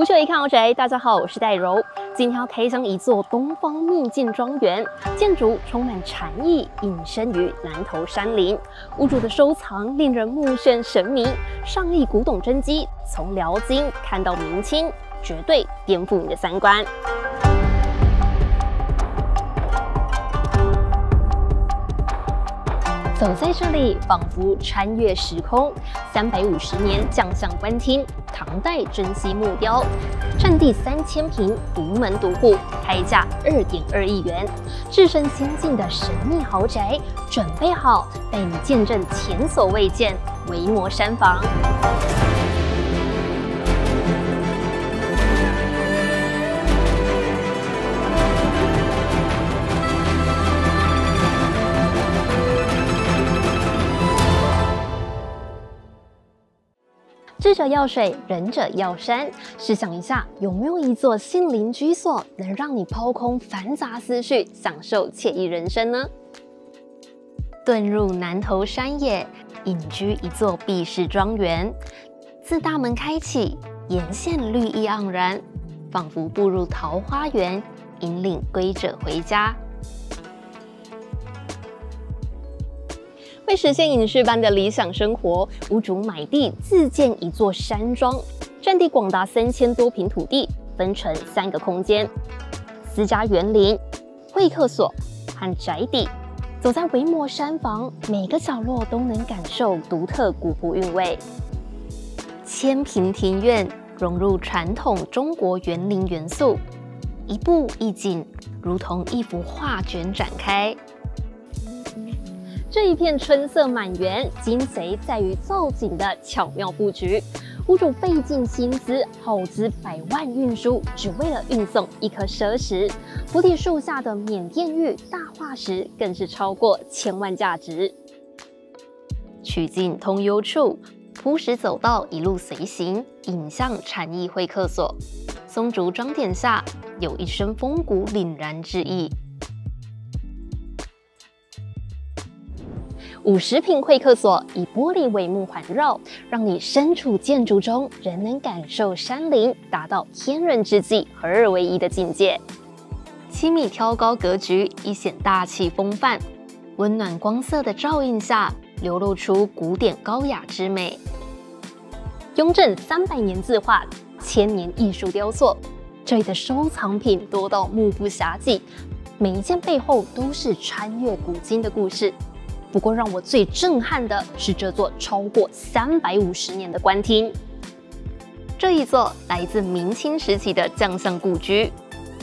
无需一看 OJ， 大家好，我是戴柔。今天要开箱一座东方秘境庄园，建筑充满禅意，隐身于南投山林。屋主的收藏令人目眩神迷，上亿古董真迹，从辽金看到明清，绝对颠覆你的三观。 走在这里，仿佛穿越时空。350年将相观听，唐代珍稀木雕，占地3000坪，独门独户，开价2.2亿元，置身仙境的神秘豪宅，准备好带你见证前所未见维摩山房。 智者要水，仁者要山。试想一下，有没有一座心灵居所，能让你抛空繁杂思绪，享受惬意人生呢？遁入南投山野，隐居一座避世庄园。自大门开启，沿线绿意盎然，仿佛步入桃花源，引领归者回家。 为实现影视般的理想生活，屋主买地自建一座山庄，占地广达3000多坪土地，分成3个空间：私家园林、会客所和宅邸。走在维摩山房，每个角落都能感受独特古朴韵味。1000坪庭院融入传统中国园林元素，一步一景，如同一幅画卷展开。 这一片春色满园，精髓在于造景的巧妙布局。屋主费尽心思，耗资100万运输，只为了运送一颗奢石。菩提树下的缅甸玉大化石更是超过1000万价值。曲径通幽处，朴实走道一路随行，引向禅意会客所。松竹装点下，有一身风骨凛然之意。 50坪会客所以玻璃帷幕环绕，让你身处建筑中，仍能感受山林，达到天人之际合二为一的境界。7米挑高格局，一显大气风范。温暖光色的照映下，流露出古典高雅之美。雍正300年字画，1000年艺术雕塑，这里的收藏品多到目不暇接，每一件背后都是穿越古今的故事。 不过让我最震撼的是这座超过350年的官厅。这一座来自明清时期的将相故居，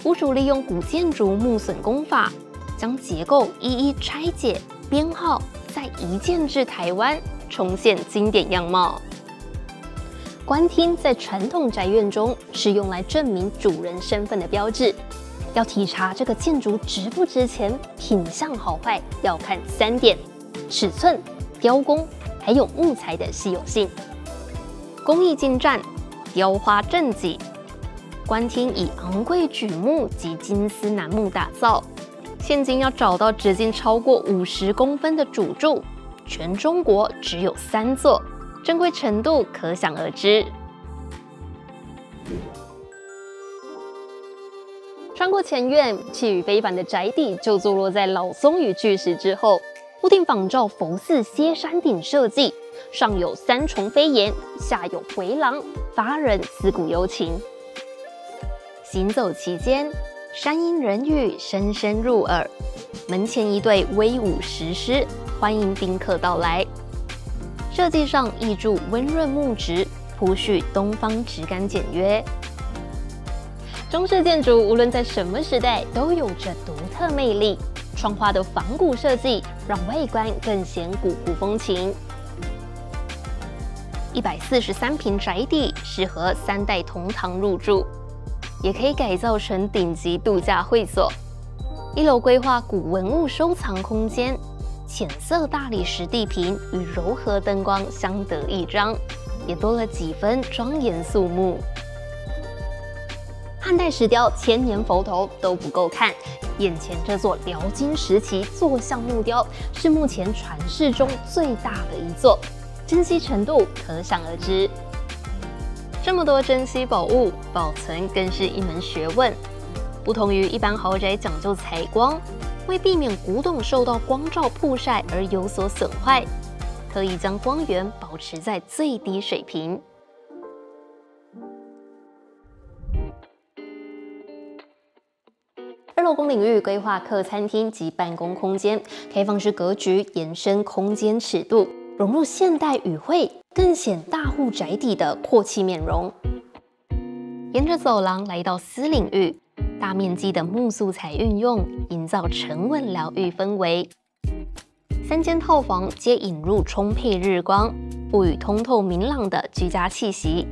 屋主利用古建筑木榫工法，将结构一一拆解编号，再移建至台湾，重现经典样貌。官厅在传统宅院中是用来证明主人身份的标志。 要体察这个建筑值不值钱、品相好坏，要看3点：尺寸、雕工，还有木材的稀有性。工艺精湛，雕花正己。官厅以昂贵榉木及金丝楠木打造，现今要找到直径超过50公分的主柱，全中国只有3座，珍贵程度可想而知。 穿过前院，气宇非凡的宅邸就坐落在老松与巨石之后。屋顶仿照佛寺歇山顶设计，上有3重飞檐，下有回廊，发人思古幽情。行走其间，山音人语深深入耳。门前一对威武石狮，欢迎宾客到来。设计上挹注温润木质，铺叙东方质感简约。 中式建筑无论在什么时代都有着独特魅力，窗花的仿古设计让外观更显古朴风情。143坪宅邸适合3代同堂入住，也可以改造成顶级度假会所。1楼规划古文物收藏空间，浅色大理石地坪与柔和灯光相得益彰，也多了几分庄严肃穆。 汉代石雕、千年佛头都不够看，眼前这座辽金时期坐像木雕是目前传世中最大的一座，珍稀程度可想而知。这么多珍稀宝物，保存更是一门学问。不同于一般豪宅讲究采光，为避免古董受到光照曝晒而有所损坏，特意将光源保持在最低水平。 二楼公领域规划客餐厅及办公空间，开放式格局延伸空间尺度，融入现代语汇，更显大户宅邸的阔气面容。沿着走廊来到私领域，大面积的木素材运用，营造沉稳疗愈氛围。三间套房皆引入充沛日光，赋予通透明朗的居家气息。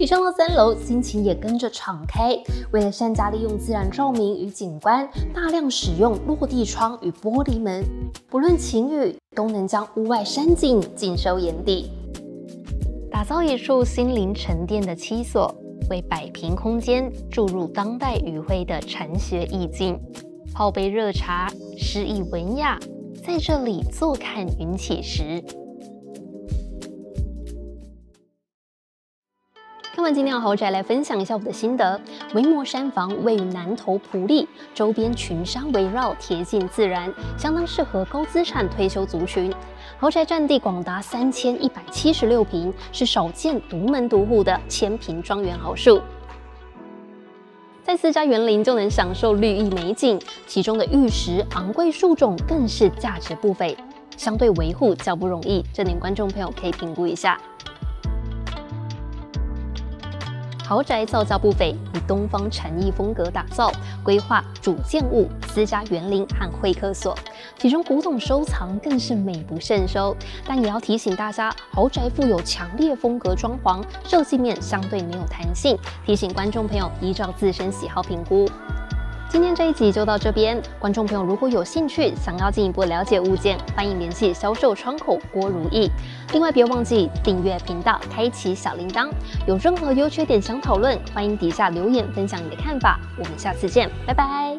一上到3楼，心情也跟着敞开。为了善加利用自然照明与景观，大量使用落地窗与玻璃门，不论晴雨，都能将屋外山景尽收眼底，打造一处心灵沉淀的栖所，为百平空间注入当代语汇的禅学意境。泡杯热茶，诗意文雅，在这里坐看云起时。 看完今天的豪宅，来分享一下我的心得。维摩山房位于南投埔里，周边群山围绕，贴近自然，相当适合高资产退休族群。豪宅占地广达3176坪，是少见独门独户的1000坪庄园豪墅。在私家园林就能享受绿意美景，其中的玉石、昂贵树种更是价值不菲，相对维护较不容易，这点观众朋友可以评估一下。 豪宅造价不菲，以东方禅意风格打造，规划主建物、私家园林和会客所，其中古董收藏更是美不胜收。但也要提醒大家，豪宅富有强烈风格装潢，设计面相对没有弹性，提醒观众朋友依照自身喜好评估。今天这一集就到这边，观众朋友如果有兴趣，想要进一步了解物件，欢迎联系销售窗口郭如意。另外，别忘记订阅频道，开启小铃铛。有任何优缺点想讨论，欢迎底下留言分享你的看法。我们下次见，拜拜。